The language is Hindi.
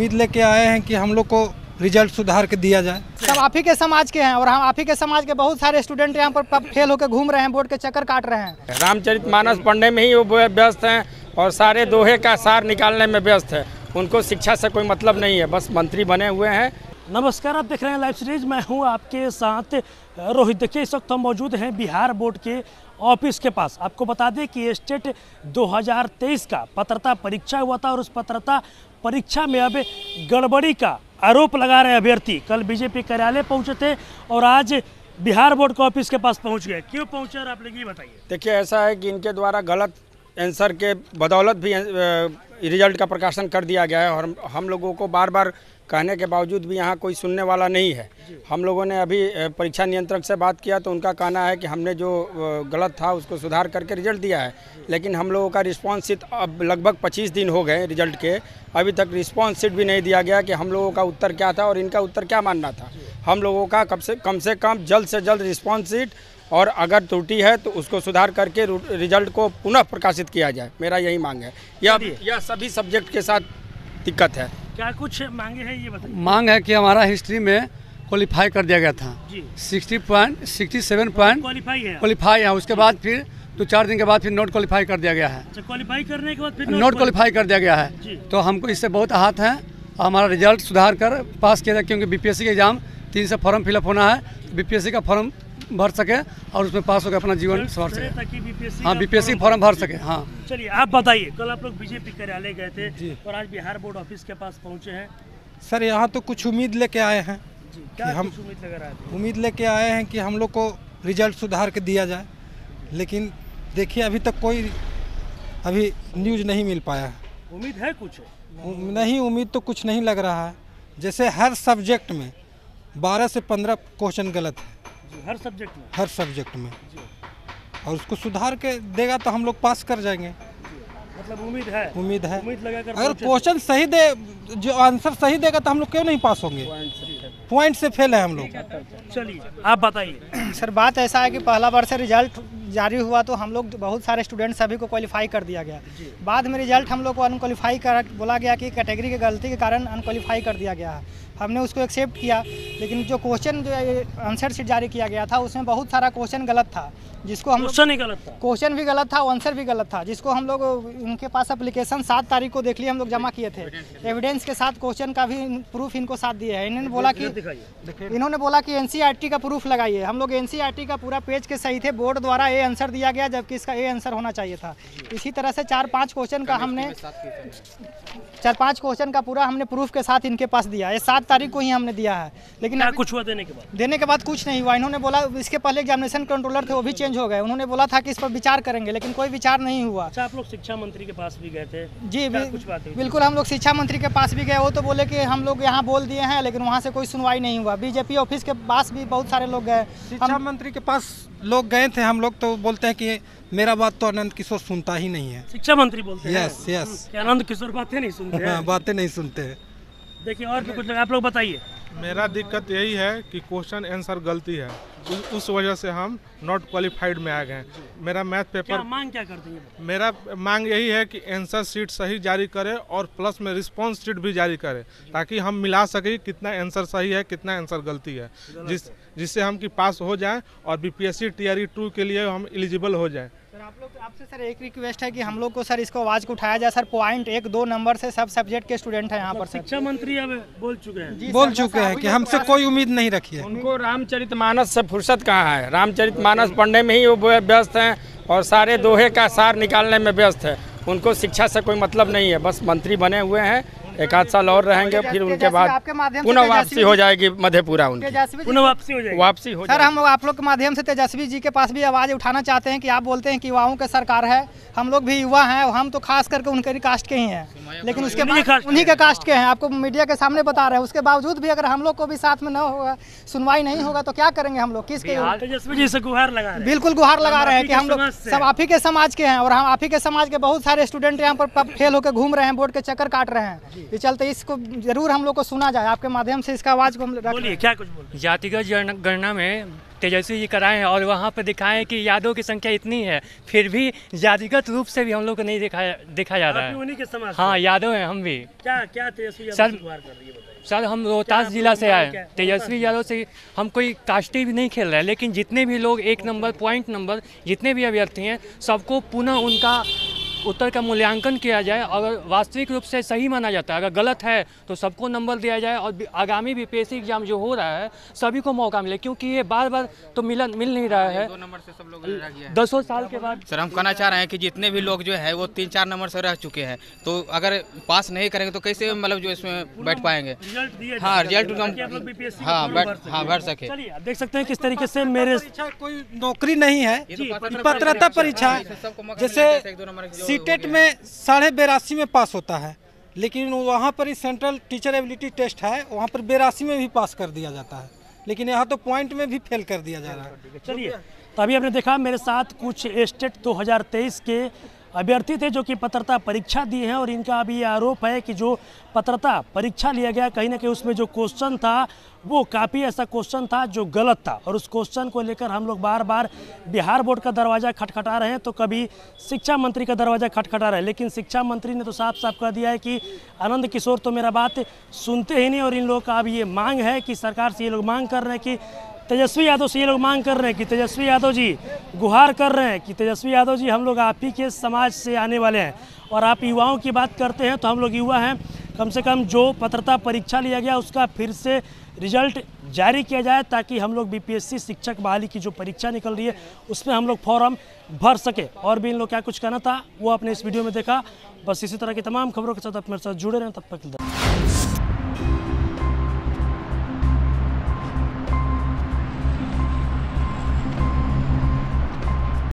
उम्मीद लेके आए हैं कि हम लोग को रिजल्ट सुधार के दिया जाए। सब आप ही के समाज के हैं और हम आप ही के समाज के बहुत सारे स्टूडेंट यहाँ पर फेल होकर घूम रहे हैं, बोर्ड के चक्कर काट रहे हैं। रामचरितमानस पढ़ने में ही वो व्यस्त हैं और सारे दोहे का सार निकालने में व्यस्त है। उनको शिक्षा से कोई मतलब नहीं है, बस मंत्री बने हुए हैं। नमस्कार, आप देख रहे हैं लाइव सीरीज, मैं हूं आपके साथ रोहित। देखिए, इस वक्त हम मौजूद हैं बिहार बोर्ड के ऑफिस के पास। आपको बता दें कि स्टेट 2023 का पात्रता परीक्षा हुआ था और उस पात्रता परीक्षा में अब गड़बड़ी का आरोप लगा रहे अभ्यर्थी कल बीजेपी कार्यालय पहुंचे थे और आज बिहार बोर्ड के ऑफिस के पास पहुँच गए। क्यों पहुँचे और आप लोग ये बताइए। देखिए, ऐसा है कि इनके द्वारा गलत आंसर के बदौलत भी रिजल्ट का प्रकाशन कर दिया गया है और हम लोगों को बार बार कहने के बावजूद भी यहाँ कोई सुनने वाला नहीं है। हम लोगों ने अभी परीक्षा नियंत्रक से बात किया तो उनका कहना है कि हमने जो गलत था उसको सुधार करके रिजल्ट दिया है, लेकिन हम लोगों का रिस्पांस शीट अब लगभग 25 दिन हो गए रिजल्ट के, अभी तक रिस्पांस शीट भी नहीं दिया गया कि हम लोगों का उत्तर क्या था और इनका उत्तर क्या मानना था। हम लोगों का कम से कम जल्द से जल्द रिस्पांस शीट और अगर त्रुटि है तो उसको सुधार करके रिजल्ट को पुनः प्रकाशित किया जाए, मेरा यही मांग है। यह सभी सब्जेक्ट के साथ दिक्कत है। क्या कुछ मांगे हैं ये बताइए। मांग है कि हमारा हिस्ट्री में क्वालिफाई कर दिया गया था जी। 67 पॉइंट क्वालिफाई है। उसके बाद फिर 2-4 दिन के बाद फिर नॉट क्वालिफाई कर दिया गया है। क्वालिफाई करने के बाद फिर नॉट क्वालिफाई कर दिया गया है। तो हमको इससे बहुत आहत है। हमारा रिजल्ट सुधार कर पास किया जाए, क्योंकि बीपीएससी के एग्जाम 300 फॉर्म फिलअप होना है, बीपीएससी का फॉर्म भर सके और उसमें पास होकर अपना जीवन सवार सके। हाँ, बीपीएससी फॉर्म भर सके। हाँ, चलिए आप बताइए, कल आप लोग बीजेपी कार्यालय गए थे और आज बिहार बोर्ड ऑफिस के पास पहुंचे हैं। सर, यहाँ तो कुछ उम्मीद लेके आए हैं। हम उम्मीद लेके आए हैं कि हम लोग को रिजल्ट सुधार के दिया जाए, लेकिन देखिए अभी तक कोई अभी न्यूज नहीं मिल पाया है। उम्मीद है कुछ? नहीं, उम्मीद तो कुछ नहीं लग रहा है। जैसे हर सब्जेक्ट में 12 से 15 क्वेश्चन गलत है, हर सब्जेक्ट में और उसको सुधार के देगा तो हम लोग पास कर जाएंगे। मतलब उम्मीद है अगर क्वेश्चन सही दे, जो आंसर सही देगा तो हम लोग क्यों नहीं पास होंगे। पॉइंट से फेल है हम लोग। चलिए आप बताइए। सर, बात ऐसा है कि पहला बार से रिजल्ट जारी हुआ तो हम लोग बहुत सारे स्टूडेंट सभी को क्वालिफाई कर दिया गया। बाद में रिजल्ट हम लोग को अनक्वालिफाई कर बोला गया कि कैटेगरी की गलती के कारण अनक्वालिफाई कर दिया गया है। हमने उसको एक्सेप्ट किया, लेकिन जो क्वेश्चन जो आंसर शीट जारी किया गया था उसमें बहुत सारा क्वेश्चन गलत था, जिसको हम क्वेश्चन भी गलत था, आंसर भी गलत था, जिसको हम लोग उनके पास एप्लीकेशन 7 तारीख को देख लिए हम लोग जमा किए थे। एविडेंस के साथ क्वेश्चन का भी प्रूफ इनको साथ दिए है। इन्होंने बोला कि एनसीईआरटी का प्रूफ लगाइए। हम लोग एनसीईआरटी का पूरा पेज के सही थे। बोर्ड द्वारा ए आंसर दिया गया जबकि इसका ए आंसर होना चाहिए था। इसी तरह से 4-5 क्वेश्चन का हमने 4-5 क्वेश्चन का पूरा हमने प्रूफ के साथ इनके पास दिया। ये 7 तारीख को ही हमने दिया है, लेकिन कुछ हुआ देने के बाद कुछ नहीं हुआ। इन्होंने बोला, इसके पहले एग्जामिनेशन कंट्रोलर थे वो भी चेंज हो गए। उन्होंने बोला था कि इस पर विचार करेंगे, लेकिन कोई विचार नहीं हुआ। अच्छा, आप लोग शिक्षा मंत्री के पास भी गए थे? जी बिल्कुल, हम लोग शिक्षा मंत्री के पास भी गए। वो तो बोले कि हम लोग यहाँ बोल दिए हैं, लेकिन वहाँ से कोई सुनवाई नहीं हुआ। बीजेपी ऑफिस के पास भी बहुत सारे लोग गए, शिक्षा मंत्री के पास लोग गए थे। हम लोग तो बोलते हैं कि मेरा बात तो आनंद किशोर सुनता ही नहीं है। शिक्षा मंत्री बोलते हैं यस, आनंद किशोर बातें नहीं सुनते हैं। देखिए, और भी कुछ आप लोग बताइए। मेरा दिक्कत यही है कि क्वेश्चन आंसर गलती है, उस वजह से हम नॉट क्वालिफाइड में आ गए। मेरा मैथ पेपर क्या मांग करती है? मेरा मांग यही है कि आंसर शीट सही जारी करें और प्लस में रिस्पांस शीट भी जारी करें, ताकि हम मिला सकें कितना आंसर सही है, कितना आंसर गलती है, जिससे हम कि पास हो जाएं और बीपीएससी टीआरई 2 के लिए हम एलिजिबल हो जाएं। सर, आप लोग आपसे सर एक रिक्वेस्ट है कि हम लोग को सर इसको आवाज़ को उठाया जाए। सर, पॉइंट 1-2 नंबर से सब सब्जेक्ट के स्टूडेंट हैं यहाँ पर। शिक्षा मंत्री अब बोल चुके हैं कि हमसे कोई उम्मीद नहीं रखी है। उनको रामचरितमानस से फुर्सत कहाँ है? रामचरितमानस पढ़ने में ही वो व्यस्त हैं और सारे दोहे का सार निकालने में व्यस्त है। उनको शिक्षा से कोई मतलब नहीं है, बस मंत्री बने हुए हैं। एक आध साल और रहेंगे, फिर उनके बाद पुनः वापसी हो जाएगी मधेपुरा। उनकी पुनः वापसी हो जाएगी। सर, हम आप लोग के माध्यम से तेजस्वी जी के पास भी आवाज़ उठाना चाहते हैं कि आप बोलते हैं कि युवाओं की सरकार है, हम लोग भी युवा हैं, हम तो खास करके उनके कास्ट के ही हैं, लेकिन उसके बाद उन्हीं के कास्ट के हैं। आपको मीडिया के सामने बता रहे हैं, उसके बावजूद भी अगर हम लोग को भी साथ में न होगा, सुनवाई नहीं होगा तो क्या करेंगे हम लोग? तेजस्वी जी से गुहार लगा रहे हैं, बिल्कुल गुहार लगा रहे हैं कि हम लोग सब आप ही के समाज के हैं और हम आप ही के समाज के बहुत सारे स्टूडेंट यहाँ पर फेल होकर घूम रहे हैं, बोर्ड के चक्कर काट रहे हैं। ये चलते इसको जरूर हम लोग को सुना जाए, आपके माध्यम से इसका आवाज़ को हम बोलिए क्या कुछ बोलिए। जातिगत जनगणना में तेजस्वी जी कराए हैं और वहाँ पर दिखाएं कि यादव की संख्या इतनी है, फिर भी जातिगत रूप से भी हम लोग को नहीं देखा जा रहा है। उन्हीं के समाज हाँ यादव हैं हम भी। क्या क्या तेजस्वी यादव कर रही है बताइए। सर हम रोहतास जिला से आए, तेजस्वी यादव से हम कोई कास्टी भी नहीं खेल रहे, लेकिन जितने भी लोग एक नंबर पॉइंट नंबर जितने भी अभ्यर्थी हैं सबको पुनः उनका उत्तर का मूल्यांकन किया जाए। अगर वास्तविक रूप से सही माना जाता है, अगर गलत है तो सबको नंबर दिया जाए और आगामी बीपीएससी एग्जाम जो हो रहा है सभी को मौका मिले, क्योंकि ये बार बार तो मिल नहीं रहा है। 2 नंबर से सब लोग रह गया है 10 साल के बाद। सर हम कहना चाह रहे हैं कि जितने भी लोग जो है वो 3-4 नंबर से रह चुके हैं, तो अगर पास नहीं करेंगे तो कैसे मतलब जो इसमें बैठ पाएंगे। हाँ रिजल्ट हाँ भर सके। देख सकते हैं किस तरीके से मेरे कोई नौकरी नहीं है, पात्रता परीक्षा जैसे सीटेट में 82 में पास होता है, लेकिन वहाँ पर ही सेंट्रल टीचर एबिलिटी टेस्ट है, वहाँ पर 82 में भी पास कर दिया जाता है, लेकिन यहाँ तो पॉइंट में भी फेल कर दिया जा रहा है। चलिए तो अभी आपने देखा मेरे साथ कुछ स्टेट 2023 के अभ्यर्थी थे जो कि पात्रता परीक्षा दी है और इनका अभी ये आरोप है कि जो पात्रता परीक्षा लिया गया कहीं ना कहीं उसमें जो क्वेश्चन था वो काफ़ी ऐसा क्वेश्चन था जो गलत था, और उस क्वेश्चन को लेकर हम लोग बार बार बिहार बोर्ड का दरवाज़ा खटखटा रहे हैं तो कभी शिक्षा मंत्री का दरवाज़ा खटखटा रहे हैं, लेकिन शिक्षा मंत्री ने तो साफ साफ कह दिया है कि आनंद किशोर तो मेरा बात सुनते ही नहीं, और इन लोगों का अब ये मांग है कि सरकार से ये लोग मांग कर रहे हैं कि तेजस्वी यादव से ये लोग मांग कर रहे हैं कि तेजस्वी यादव जी गुहार कर रहे हैं कि तेजस्वी यादव जी हम लोग आप ही के समाज से आने वाले हैं और आप युवाओं की बात करते हैं तो हम लोग युवा हैं, कम से कम जो पात्रता परीक्षा लिया गया उसका फिर से रिजल्ट जारी किया जाए ताकि हम लोग बीपीएससी शिक्षक बहाली की जो परीक्षा निकल रही है उसमें हम लोग फॉर्म भर सके। और भी इन लोग क्या कुछ कहना था वो आपने इस वीडियो में देखा। बस इसी तरह की तमाम खबरों के साथ आप मेरे साथ जुड़े रहें, तब तक